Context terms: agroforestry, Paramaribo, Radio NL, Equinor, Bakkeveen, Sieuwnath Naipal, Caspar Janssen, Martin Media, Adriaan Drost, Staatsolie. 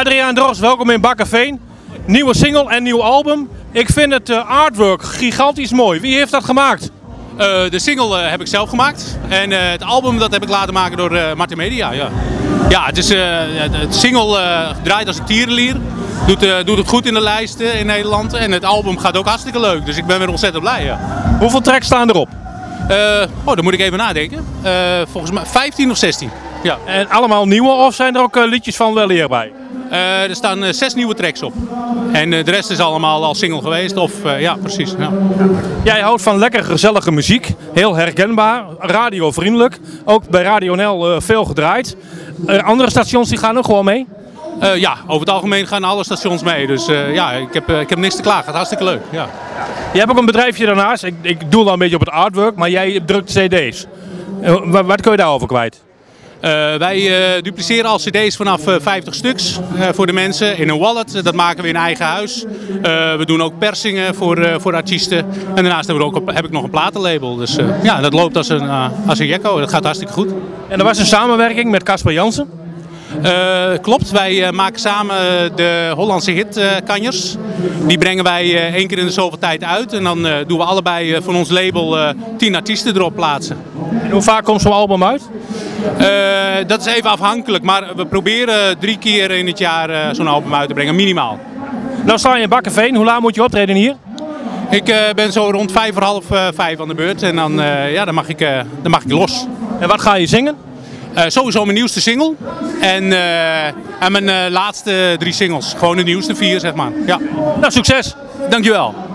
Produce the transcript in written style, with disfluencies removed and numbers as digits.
Adriaan Drost, welkom in Bakkeveen. Nieuwe single en nieuw album. Ik vind het artwork gigantisch mooi. Wie heeft dat gemaakt? De single heb ik zelf gemaakt en het album dat heb ik laten maken door Martin Media. Ja, ja, het is, het single draait als een tierenlier, doet het goed in de lijsten in Nederland en het album gaat ook hartstikke leuk, dus ik ben weer ontzettend blij. Ja. Hoeveel tracks staan erop? Oh, daar moet ik even nadenken. Volgens mij 15 of 16. Ja. En allemaal nieuwe of zijn er ook liedjes van wel eer bij? Er staan 6 nieuwe tracks op. En de rest is allemaal al single geweest. Of ja, precies. Ja. Jij houdt van lekker gezellige muziek. Heel herkenbaar. Radiovriendelijk. Ook bij Radio NL veel gedraaid. Andere stations die gaan ook gewoon mee? Ja, over het algemeen gaan alle stations mee. Dus ja, ik heb niks te klagen. Gaat hartstikke leuk. Ja. Je hebt ook een bedrijfje daarnaast. Ik doe al een beetje op het artwork. Maar jij drukt cd's. Wat kun je daarover kwijt? Wij dupliceren al cd's vanaf 50 stuks voor de mensen in een wallet. Dat maken we in eigen huis. We doen ook persingen voor artiesten. En daarnaast heb ik nog een platenlabel. Dus ja, dat loopt als een gekko. Dat gaat hartstikke goed. En er was een samenwerking met Caspar Janssen? Klopt, wij maken samen de Hollandse hitkanjers. Die brengen wij 1 keer in de zoveel tijd uit. En dan doen we allebei van ons label 10 artiesten erop plaatsen. En hoe vaak komt zo'n album uit? Dat is even afhankelijk, maar we proberen 3 keer in het jaar zo'n album uit te brengen, minimaal. Nou sta je in Bakkeveen, hoe laat moet je optreden hier? Ik ben zo rond 4:30 aan de beurt en dan, ja, dan mag ik los. En wat ga je zingen? Sowieso mijn nieuwste single en mijn laatste 3 singles. Gewoon de nieuwste 4, zeg maar. Ja. Nou, succes! Dankjewel!